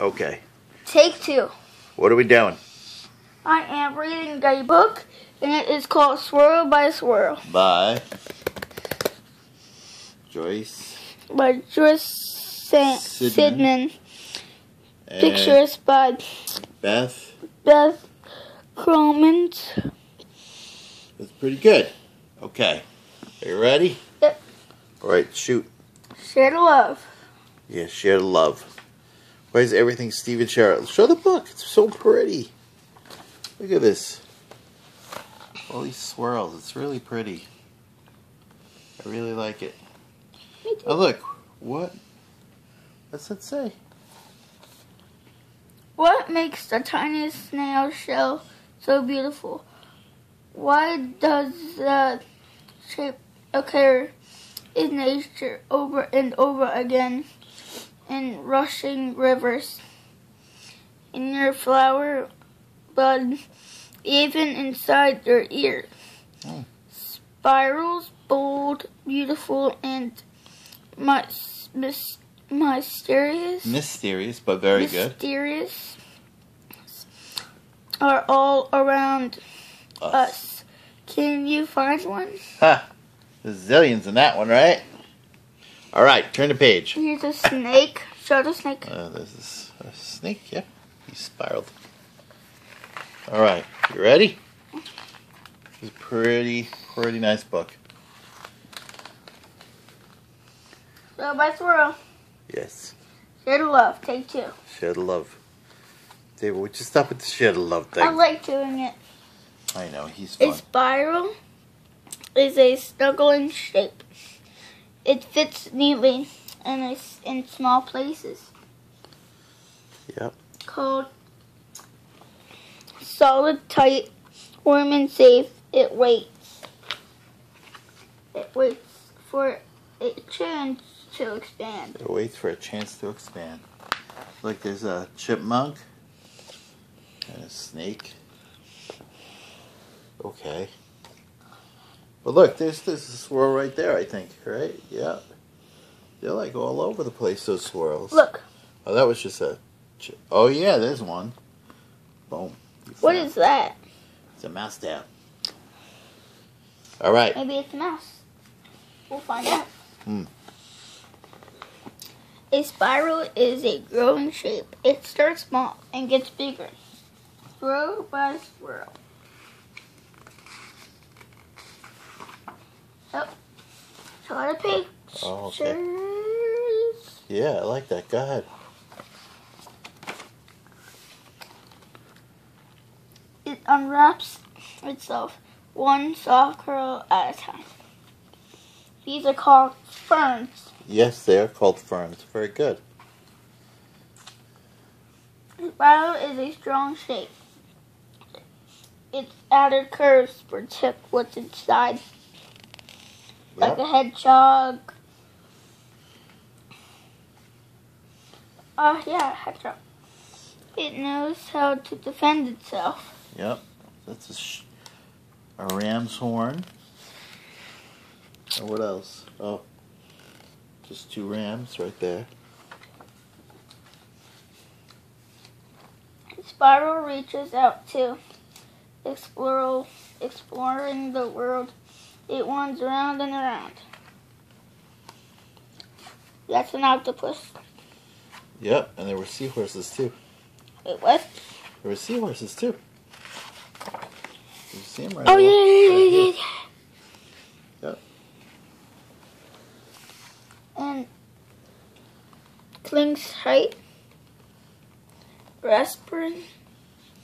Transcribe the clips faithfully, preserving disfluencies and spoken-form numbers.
Okay. Take two. What are we doing? I am reading a book, and it is called Swirl by Swirl. By Joyce. By Joyce Sidman. Pictures by Beth. Beth Cromans. That's pretty good. Okay. Are you ready? Yep. All right, shoot. Share the love. Yeah, share the love. Why is everything Stephen Sharer? Show the book. It's so pretty. Look at this. All these swirls. It's really pretty. I really like it. Me too. Oh, look. What? What's that say? What makes the tiniest snail shell so beautiful? Why does the shape occur in nature over and over again in rushing rivers, in your flower bud, even inside your ear? Mm. Spirals, bold, beautiful, and my, mis, mysterious. Mysterious, but very mysterious good. Mysterious are all around us. us. Can you find one? Huh. There's zillions in that one, right? All right, turn the page. Here's a snake. Show the snake. Uh, there's a, a snake, yeah. He's spiraled. All right, you ready? This is a pretty, pretty nice book. Swirl by swirl. Yes. Share the love. Take two. Share the love. David, would you stop with the share the love thing? I like doing it. I know, he's fun. A spiral is a snuggling shape. It fits neatly and is in small places. Yep. Called solid, tight, warm, and safe. It waits. It waits for a chance to expand. It waits for a chance to expand. Like there's a chipmunk and a snake. Okay. But look, there's, there's a swirl right there, I think, right? Yeah. They're like all over the place, those swirls. Look. Oh, that was just a... Oh, yeah, there's one. Boom. What is that? It's a mouse down. All right. Maybe it's a mouse. We'll find out. Hmm. A spiral is a growing shape. It starts small and gets bigger. Swirl by swirl. Oh, try the pictures. Oh, okay. Yeah, I like that. Go ahead. It unwraps itself one soft curl at a time. These are called ferns. Yes, they are called ferns. Very good. The spiral is a strong shape. Its outer curves protect what's inside. Like yep. a hedgehog. Oh, uh, yeah, hedgehog. It knows how to defend itself. Yep. That's a, sh a ram's horn. And what else? Oh, just two rams right there. The spiral reaches out to explore, exploring the world. It winds around and around. That's an octopus. Yep, and there were seahorses too. Wait, what? There were seahorses too. Did you see them right Oh, yeah, yeah, yeah, yeah, yeah. Yep. And clings height, grasping.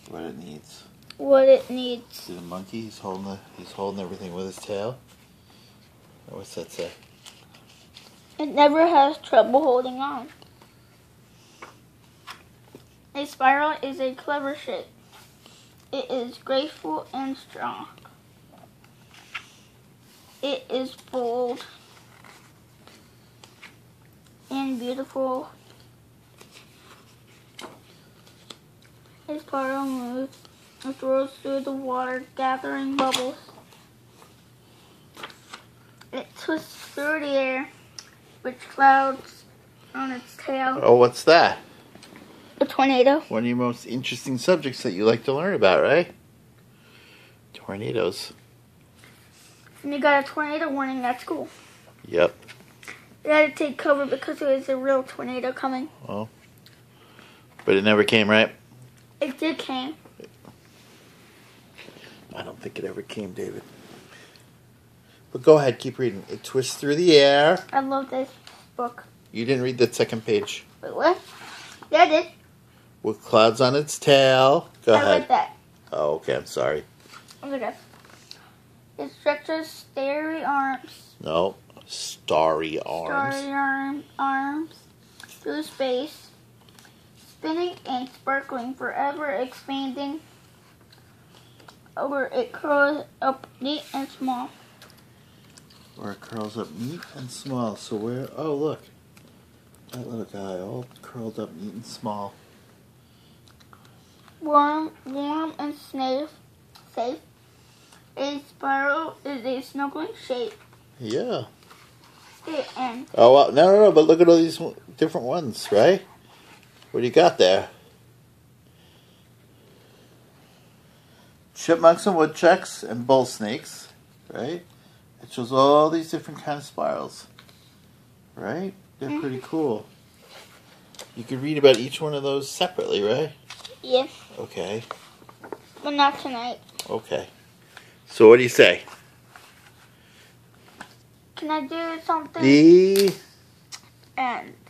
What it needs. What it needs. See the monkey? He's holding the, he's holding everything with his tail. What's that say? It never has trouble holding on. A spiral is a clever shape. It is graceful and strong. It is bold and beautiful. A spiral moves. It rolls through the water, gathering bubbles. It twists through the air, which clouds on its tail. Oh, what's that? a tornado. One of your most interesting subjects that you like to learn about, right? Tornadoes. And you got a tornado warning at school. Yep. They had to take cover because there was a real tornado coming. Oh. But it never came, right? It did came. I don't think it ever came, David. But go ahead, keep reading. It twists through the air. I love this book. You didn't read the second page. Wait, what? Yeah, I did. With clouds on its tail. Go I ahead. I read that. Oh, okay, I'm sorry. Look at this. It stretches starry arms. No, starry arms. Starry arm, arms through space. Spinning and sparkling, forever expanding. Or it curls up neat and small. Or it curls up neat and small. So where? Oh, look. That little guy all curled up neat and small. Warm, warm and safe. Safe. A spiral is a snuggling shape. Yeah. The end. Oh, wow. No, no, no. But look at all these different ones, right? What do you got there? Chipmunks and woodchucks and bull snakes, right? It shows all these different kind of spirals, right? They're mm-hmm. pretty cool. You could read about each one of those separately, right? Yes. Okay. But not tonight. Okay. So what do you say? Can I do something? The end.